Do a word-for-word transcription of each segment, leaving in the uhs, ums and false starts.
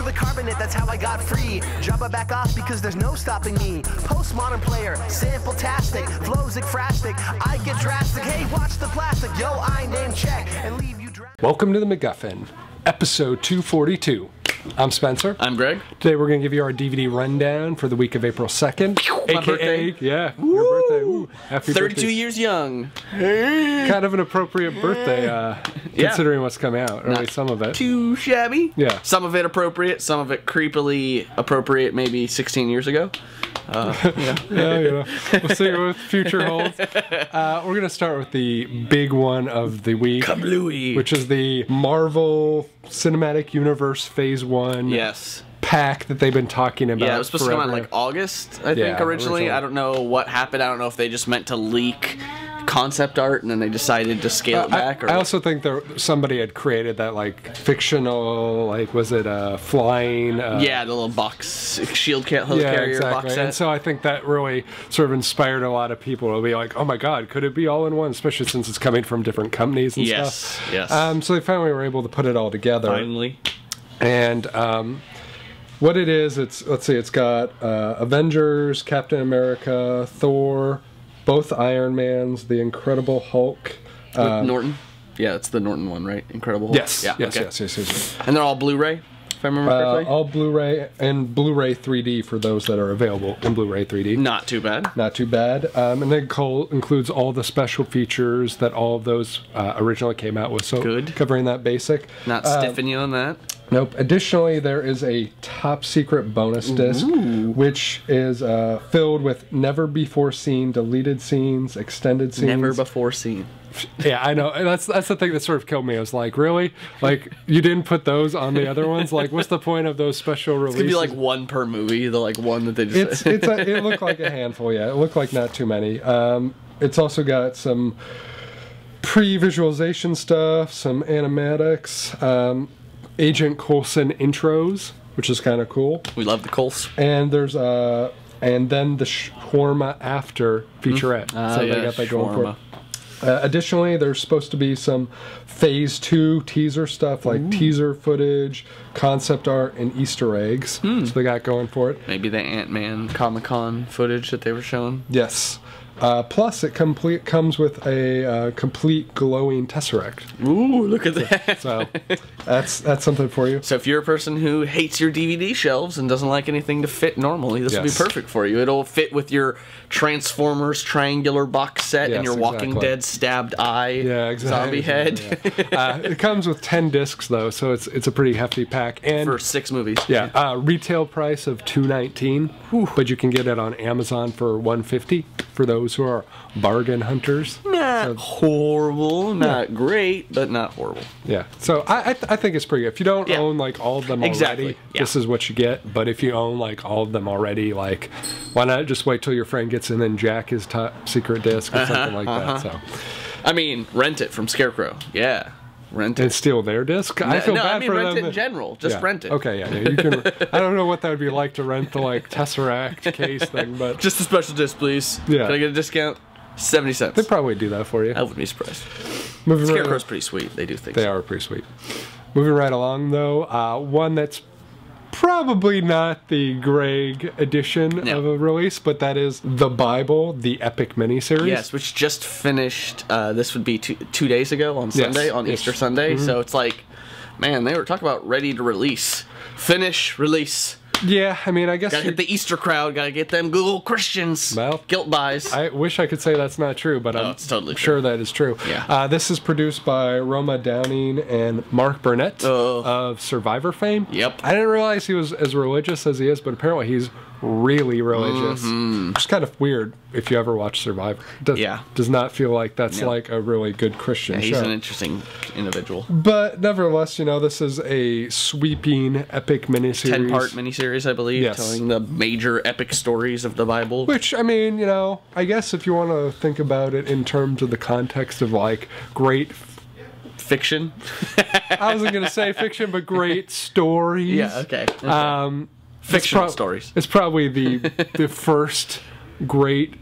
through the carbonate, that's how I got free. Jabba back off because there's no stopping me. Postmodern player, sample-tastic, flows ekphrastic, I get drastic. Hey, watch the plastic, yo, I name check and leave you drastic. Welcome to the MacGuffin, episode two forty-two. I'm Spencer. I'm Greg. Today we're going to give you our D V D rundown for the week of April second. My A K A, birthday. Yeah, Woo! Your birthday. Ooh, happy thirty-two birthday. Years young. Hey. Kind of an appropriate birthday, uh, yeah. Considering what's come out, or not at least some of it. Too shabby. Yeah. Some of it appropriate, some of it creepily appropriate maybe sixteen years ago. Uh, yeah. yeah, you know. We'll see what the future holds. Uh, we're going to start with the big one of the week. Kablooey. Which is the Marvel Cinematic Universe Phase one yes. pack that they've been talking about. Yeah, it was supposed forever. to come out like August, I yeah, think, originally. originally. I don't know what happened. I don't know if they just meant to leak concept art and then they decided to scale uh, it back. I, or I also think there somebody had created that like fictional, like was it a uh, flying? Uh, yeah, the little box shield cat hose yeah, carrier exactly. box set. And so I think that really sort of inspired a lot of people to be like, oh my god, could it be all in one? Especially since it's coming from different companies and yes, stuff. Yes, yes. Um, so they finally were able to put it all together. Finally. And um, what it is, it's let's see, it's got uh, Avengers, Captain America, Thor. Both Iron Mans, the Incredible Hulk. Uh, Norton? Yeah, it's the Norton one, right? Incredible Hulk? Yes, yeah, yes, okay. yes, yes, yes, yes. And they're all Blu-ray, if I remember uh, correctly? All Blu-ray and Blu-ray three D for those that are available in Blu-ray three D. Not too bad. Not too bad. Um, and it includes all the special features that all of those uh, originally came out with. So Good. Covering that basic. Not uh, stiffing you on that. Nope. Additionally, there is a top secret bonus disc, Ooh. which is uh, filled with never before seen deleted scenes, extended scenes. Never before seen. Yeah, I know. And that's that's the thing that sort of killed me. I was like, really? Like, you didn't put those on the other ones? Like, what's the point of those special releases? It's gonna be like one per movie. The like one that they just. It's, it's a, it looked like a handful. Yeah, it looked like not too many. Um, it's also got some pre-visualization stuff, some animatics. Um, Agent Coulson intros, which is kind of cool. We love the Coles. And there's uh, and then the shawarma after featurette. Mm. Uh, so yeah, they got that shawarma. going for it. Uh, additionally, there's supposed to be some Phase two teaser stuff, like Ooh. teaser footage, concept art, and Easter eggs. Mm. So they got going for it. Maybe the Ant-Man Comic-Con footage that they were showing. Yes. Uh, plus, it complete comes with a uh, complete glowing Tesseract. Ooh, look at that! So, so that's that's something for you. So if you're a person who hates your D V D shelves and doesn't like anything to fit normally, this yes. will be perfect for you. It'll fit with your Transformers triangular box set yes, and your exactly. Walking Dead stabbed eye yeah, exactly. zombie head. Yeah. uh, it comes with ten discs though, so it's it's a pretty hefty pack. And for six movies. Yeah. Uh, retail price of two nineteen, but you can get it on Amazon for one fifty for those. Who are bargain hunters. Not so, horrible, not yeah. great, but not horrible. Yeah, so I I, th I think it's pretty good. If you don't yeah. own like all of them exactly. already, yeah. this is what you get. But if you own like all of them already, like why not just wait till your friend gets in and jack his top secret disc or uh-huh, something like uh-huh. that. So, I mean, rent it from Scarecrow. Yeah. Rent it. And steal their disc? No, I feel no, bad I mean, for them. No, I mean rent it in general. Just yeah. rent it. Okay, yeah, yeah. You can, I don't know what that would be like to rent the like Tesseract case thing, but just a special disc, please. Yeah. Can I get a discount? Seventy cents. They probably do that for you. I wouldn't be surprised. Moving Scarecrow's right pretty sweet. They do things. They so. are pretty sweet. Moving right along though, uh, one that's probably not the Greg edition no. of a release, but that is The Bible, the Epic Miniseries. Yes, which just finished, uh, this would be two, two days ago on Sunday, yes. on yes. Easter Sunday. Mm-hmm. So it's like, man, they were talking about ready to release. Finish, release. Yeah, I mean, I guess... Gotta get the Easter crowd, gotta get them Google Christians. Well, guilt buys. I wish I could say that's not true, but no, I'm it's totally sure true. that is true. Yeah. Uh, this is produced by Roma Downey and Mark Burnett uh, of Survivor fame. Yep. I didn't realize he was as religious as he is, but apparently he's really religious. Mm-hmm. It's kind of weird if you ever watch Survivor. Does, yeah. Does not feel like that's no. like a really good Christian yeah, he's show. He's an interesting individual. But nevertheless, you know, this is a sweeping epic miniseries. ten-part miniseries. I believe, yes. telling the major epic stories of the Bible. Which, I mean, you know, I guess if you want to think about it in terms of the context of, like, great... Fiction? I wasn't going to say fiction, but great stories. Yeah, okay. okay. Um, Fictional it's stories. It's probably the the first great...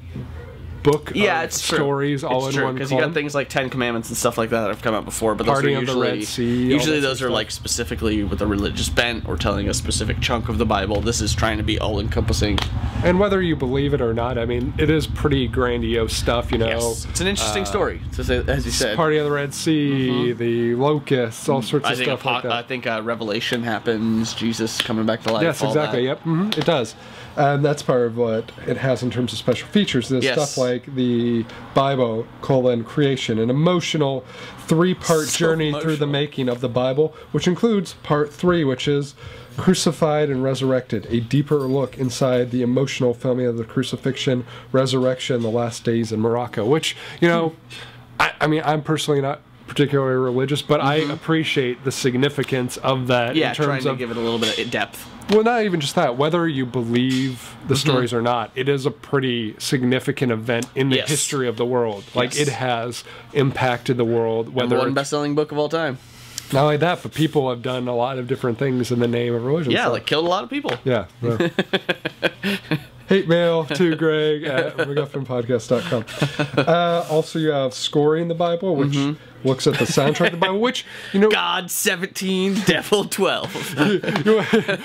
book yeah, of it's stories true. all it's in true, one because you got things like Ten Commandments and stuff like that that have come out before, but those Parting are usually, the Red sea, usually those are stuff. like specifically with a religious bent or telling a specific chunk of the Bible. This is trying to be all-encompassing. And whether you believe it or not, I mean, it is pretty grandiose stuff, you know. Yes. It's an interesting uh, story, as you said. Parting of the Red Sea, mm-hmm. the locusts, all sorts I of stuff like that. I think uh, Revelation happens, Jesus coming back to life. Yes, exactly, that. yep, mm-hmm. it does. And that's part of what it has in terms of special features. There's yes. stuff like the Bible, colon, creation, an emotional three-part so journey emotional. through the making of the Bible, which includes part three, which is Crucified and Resurrected, a deeper look inside the emotional filming of the crucifixion, resurrection, the last days in Morocco, which, you know, I, I mean, I'm personally not particularly religious, but mm-hmm. I appreciate the significance of that yeah, in terms trying to of, give it a little bit of depth. Well, not even just that. Whether you believe the mm-hmm. stories or not, it is a pretty significant event in the yes. history of the world. Like, yes. it has impacted the world. Whether Number one best-selling book of all time. Not only that, but people have done a lot of different things in the name of religion. Yeah, so. like killed a lot of people. Yeah. yeah. Hate mail to Greg at MacGuffin Podcast dot com. Uh, also, you have Scoring the Bible, which... Mm-hmm. looks at the soundtrack of the Bible, which, you know... God seventeen, Devil twelve. that,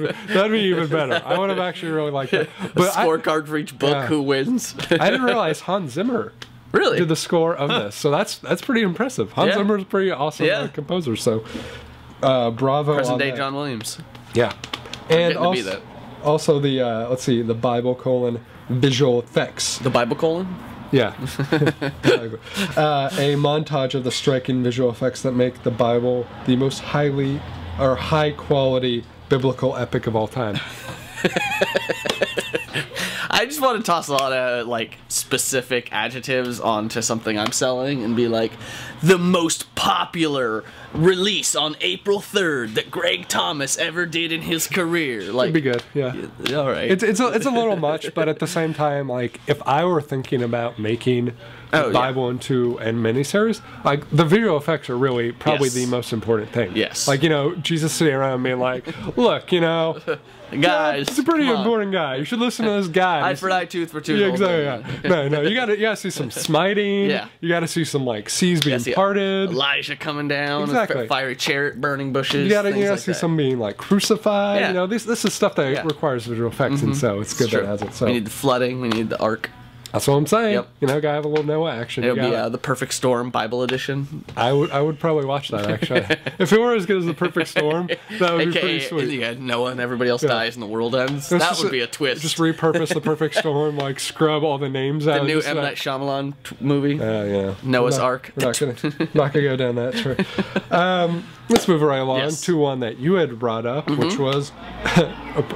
would, that'd be even better. I would have actually really liked that. But a scorecard for each book, yeah. who wins. I didn't realize Hans Zimmer really did the score of huh. this. So that's that's pretty impressive. Hans yeah. Zimmer's a pretty awesome yeah. composer, so uh, bravo Present-day John Williams. Yeah. And also, to be that. also the, uh, let's see, the Bible colon visual effects. The Bible colon? Yeah. uh, a montage of the striking visual effects that make the Bible the most highly or high quality biblical epic of all time. I just want to toss a lot of like specific adjectives onto something I'm selling and be like, the most popular release on April third that Greg Thomas ever did in his career. Like, it'd be good, yeah. yeah all right. It's it's a, it's a little much, but at the same time, like, if I were thinking about making the oh, Bible yeah. into a miniseries, like, the visual effects are really probably yes. the most important thing. Yes. Like, you know, Jesus sitting around being like, look, you know, guys, he's a pretty important guy. You should listen to this guy. Eye for eye, tooth for tooth. Yeah, exactly. Yeah. No, no, you gotta you gotta see some smiting. Yeah. You gotta see some like seas being parted. Elijah coming down. Exactly. Exactly. Fiery chariot, burning bushes. You gotta, you gotta like see that. some being like crucified. Yeah. You know, this this is stuff that yeah. requires visual effects, mm-hmm. and so it's, it's good true. that it has it. So we need the flooding. We need the ark. That's what I'm saying. Yep. You know, gotta have a little Noah action. It would be uh, the Perfect Storm Bible edition. I would, I would probably watch that actually. If it were as good as the Perfect Storm, that would be pretty sweet. Yeah, Noah and everybody else yeah. dies and the world ends. That would a, be a twist. Just repurpose the Perfect Storm, like scrub all the names the out. The new M Night Shyamalan t movie. Oh uh, yeah. Noah's not, Ark. We're not gonna, not gonna go down that track. Um, let's move right along yes. to one that you had brought up, mm-hmm. which was,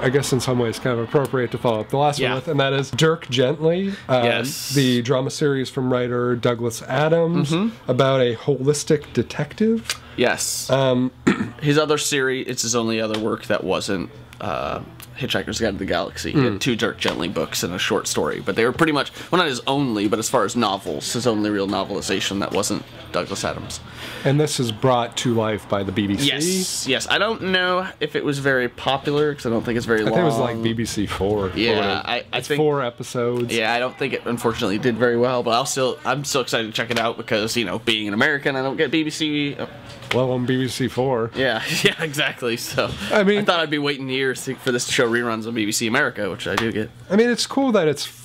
I guess in some ways, kind of appropriate to follow up the last yeah. one with, and that is Dirk Gently. Um, Yes. The drama series from writer Douglas Adams, mm-hmm. about a holistic detective. Yes. Um, his other series, it's his only other work that wasn't uh, Hitchhiker's Guide to the Galaxy. Mm. He had two Dirk Gently books and a short story, but they were pretty much, well, not his only, but as far as novels, his only real novelization that wasn't Douglas Adams. And this is brought to life by the B B C? Yes, yes. I don't know if it was very popular, because I don't think it's very long. I think it was like B B C Four. Yeah, I, I it's think... four episodes. Yeah, I don't think it, unfortunately, did very well, but I'll still, I'm still excited to check it out, because, you know, being an American, I don't get B B C... Oh. Well, on B B C Four. Yeah, yeah, exactly. So, I mean... I thought I'd be waiting years for this to show reruns on B B C America, which I do get. I mean, it's cool that it's...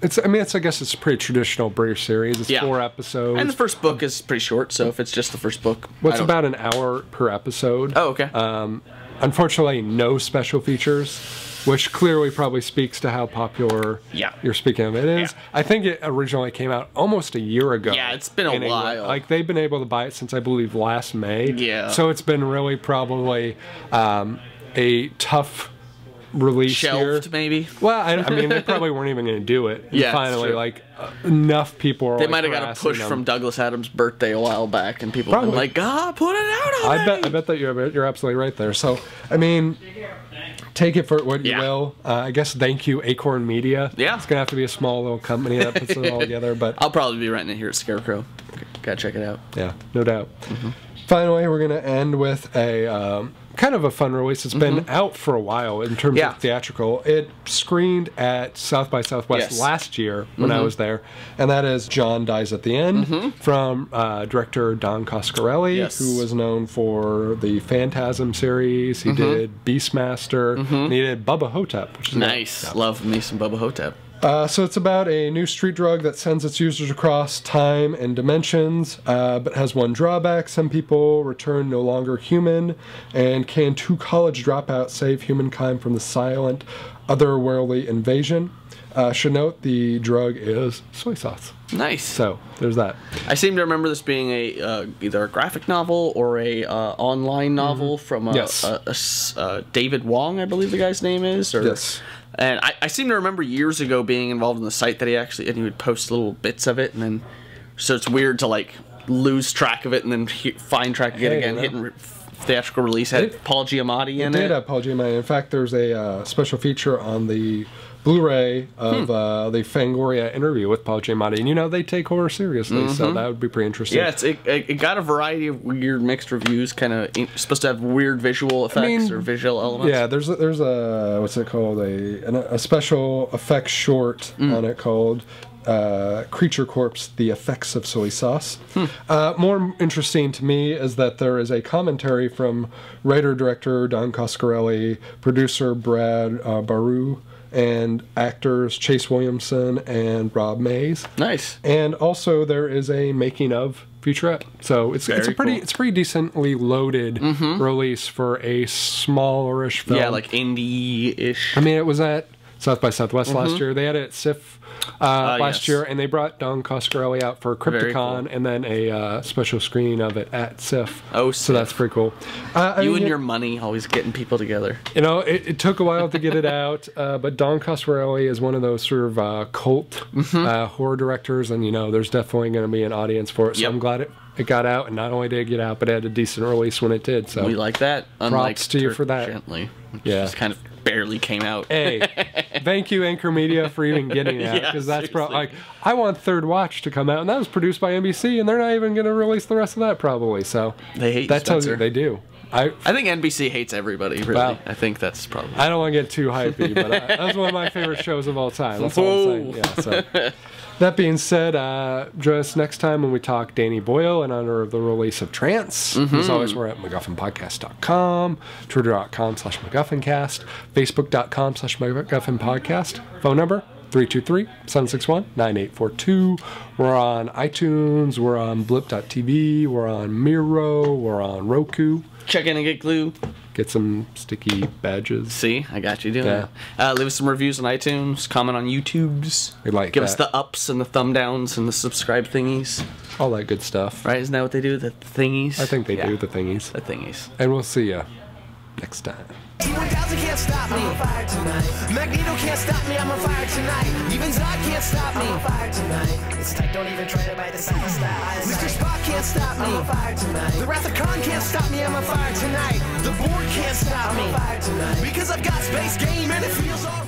It's. I mean, it's. I guess it's a pretty traditional British series. It's yeah. four episodes. And the first book is pretty short, so if it's just the first book... Well, it's about an hour per episode. Oh, okay. Um, unfortunately, no special features, which clearly probably speaks to how popular yeah. you're speaking of it is. Yeah. I think it originally came out almost a year ago. Yeah, it's been a while. England. Like, they've been able to buy it since, I believe, last May. Yeah. So it's been really probably um, a tough... release Shelved, here. maybe? Well, I, I mean, they probably weren't even going to do it. And yeah, finally, like, uh, enough people are They like, might have got a push them. from Douglas Adams' birthday a while back, and people were like, God, put it out on I bet, I bet that you're, you're absolutely right there. So, I mean... Take it for what you yeah. will. Uh, I guess thank you, Acorn Media. Yeah. It's going to have to be a small little company that puts it all together. But I'll probably be renting it here at Scarecrow. Got to check it out. Yeah, no doubt. Mm-hmm. Finally, we're going to end with a um, kind of a fun release. It's mm-hmm. been out for a while in terms yeah. of theatrical. It screened at South by Southwest yes. last year when mm-hmm. I was there, and that is John Dies at the End mm-hmm. from uh, director Don Coscarelli, yes. who was known for the Phantasm series. He mm-hmm. did Beastmaster. Mm-hmm. And he did Bubba Ho-Tep, which is nice. Nice. Love me some Bubba Ho-Tep. Uh, so it's about a new street drug that sends its users across time and dimensions, uh, but has one drawback. Some people return no longer human, and can two college dropouts save humankind from the silent, otherworldly invasion? Uh, should note, the drug is soy sauce. Nice. So there's that. I seem to remember this being a uh, either a graphic novel or a uh, online novel mm-hmm. from a, yes. a, a, a David Wong, I believe the guy's name is. Or, yes. And I, I seem to remember years ago being involved in the site that he actually, and he would post little bits of it, and then so it's weird to like lose track of it and then he, find track of it hey, again, you know. hit and. Theatrical release had it, Paul Giamatti in it. It did have Paul Giamatti. In fact, there's a uh, special feature on the Blu-ray of hmm. uh, the Fangoria interview with Paul Giamatti. And, you know, they take horror seriously, mm-hmm. so that would be pretty interesting. Yeah, it's, it, it got a variety of weird mixed reviews, kind of supposed to have weird visual effects I mean, or visual elements. Yeah, there's a, there's a what's it called? A, a special effects short mm. on it called... Uh, Creature Corpse, The Effects of Soy Sauce. Hmm. Uh, more interesting to me is that there is a commentary from writer-director Don Coscarelli, producer Brad uh, Baru, and actors Chase Williamson and Rob Mays. Nice. And also there is a making of featurette. So it's, it's a pretty cool. it's pretty decently loaded mm-hmm. release for a smallerish film. Yeah, like indie-ish. I mean, it was at South by Southwest mm-hmm. last year. They had it at S I F. Uh, uh, last yes. year, and they brought Don Coscarelli out for Crypticon, cool. and then a uh, special screening of it at S I F. Oh, so that's pretty cool. Uh, you I mean, and your money always getting people together. You know, it, it took a while to get it out, uh, but Don Coscarelli is one of those sort of uh, cult mm-hmm. uh, horror directors, and you know, there's definitely going to be an audience for it. So yep. I'm glad it. It got out, and not only did it get out, but it had a decent release when it did. So we like that. Unlike props to Dirk you for that. Gently, which yeah. just kind of barely came out. Hey, thank you, Anchor Media, for even getting out, because yeah, that's probably like I want Third Watch to come out, and that was produced by N B C, and they're not even going to release the rest of that probably. So they hate that Spencer. Tells you they do. I, I think N B C hates everybody, really. Wow. I think that's probably... I don't want to get too hypey, but I, that was one of my favorite shows of all time. That's all I'm saying. Yeah, so. That being said, uh, join us next time when we talk Danny Boyle in honor of the release of Trance. Mm-hmm. As always, we're at MacGuffin Podcast dot com, Twitter dot com slash MacGuffinCast, Facebook dot com slash MacGuffinPodcast, phone number three two three, seven six one, nine eight four two. We're on iTunes, we're on blip dot T V, we're on Miro, we're on Roku. Check in and get glue. Get some sticky badges. See, I got you doing yeah. that. Uh, leave us some reviews on iTunes, comment on YouTubes. We like Give that. us the ups and the thumb downs and the subscribe thingies. All that good stuff. Right? Isn't that what they do? The thingies? I think they yeah. do, the thingies. The thingies. And we'll see ya next time. T one thousand can't stop me. I'm on fire tonight. Magneto can't stop me. I'm on fire tonight. Even Zod can't stop me. I'm on fire tonight. It's tight, don't even try to bite the side style. Mister Spock can't stop me. I'm on fire tonight. The Wrath of Khan can't stop me. I'm on fire tonight. The Borg can't stop me. I'm on fire tonight. Because I've got space game and it feels alright.